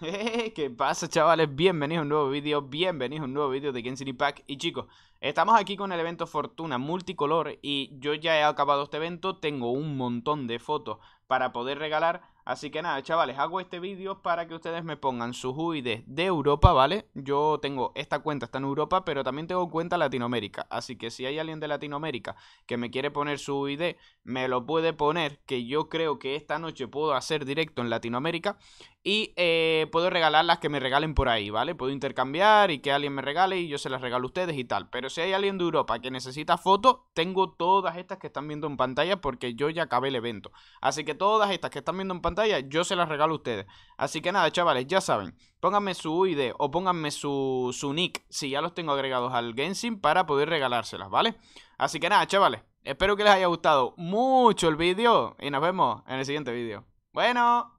¿Qué pasa, chavales? Bienvenidos a un nuevo vídeo, de Genshin Impact. Y chicos, estamos aquí con el evento Fortuna Multicolor y yo ya he acabado este evento, tengo un montón de fotos para poder regalar. Así que nada, chavales, hago este vídeo para que ustedes me pongan sus UID de Europa, ¿vale? Yo tengo esta cuenta, está en Europa, pero también tengo cuenta Latinoamérica. Así que si hay alguien de Latinoamérica que me quiere poner su UID, me lo puede poner, que yo creo que esta noche puedo hacer directo en Latinoamérica. Y puedo regalar las que me regalen por ahí, ¿vale? Puedo intercambiar y que alguien me regale y yo se las regalo a ustedes y tal. Pero si hay alguien de Europa que necesita fotos, tengo todas estas que están viendo en pantalla porque yo ya acabé el evento. Así que todas estas que están viendo en pantalla, yo se las regalo a ustedes. Así que nada, chavales, ya saben. Pónganme su UID o pónganme su nick si ya los tengo agregados al Genshin para poder regalárselas, ¿vale? Así que nada, chavales, espero que les haya gustado mucho el vídeo y nos vemos en el siguiente vídeo. Bueno...